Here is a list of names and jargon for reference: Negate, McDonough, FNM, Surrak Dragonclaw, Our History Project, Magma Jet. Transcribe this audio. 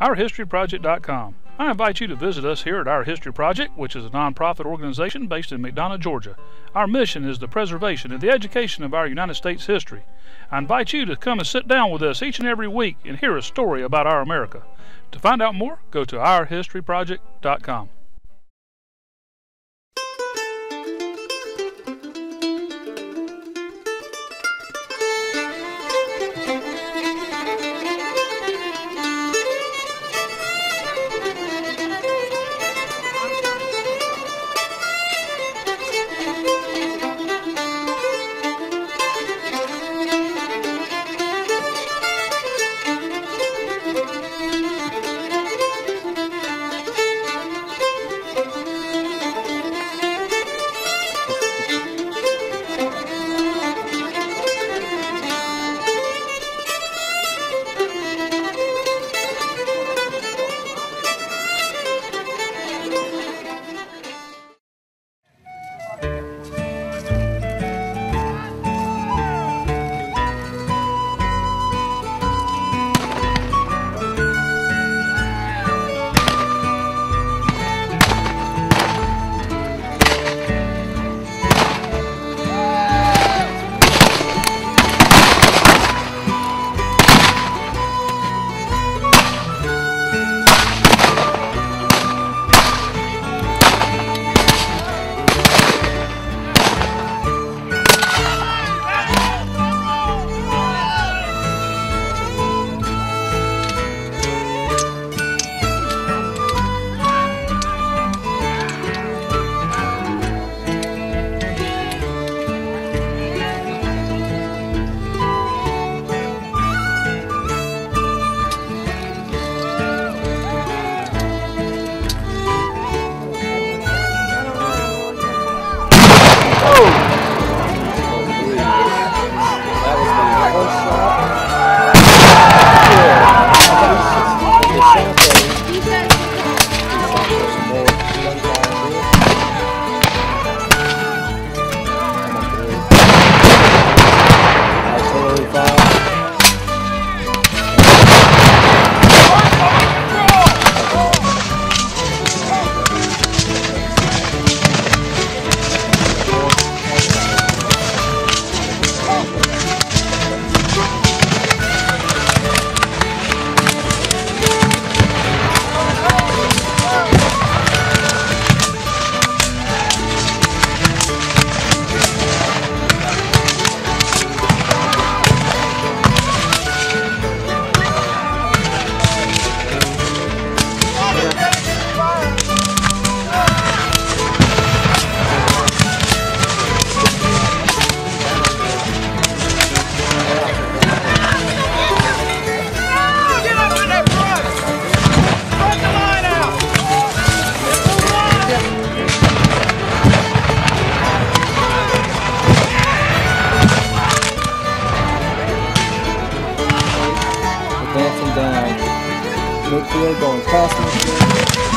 OurHistoryProject.com. I invite you to visit us here at Our History Project, which is a nonprofit organization based in McDonough, Georgia. Our mission is the preservation and the education of our United States history. I invite you to come and sit down with us each and every week and hear a story about our America. To find out more, go to OurHistoryProject.com. Down. Midfield going past me.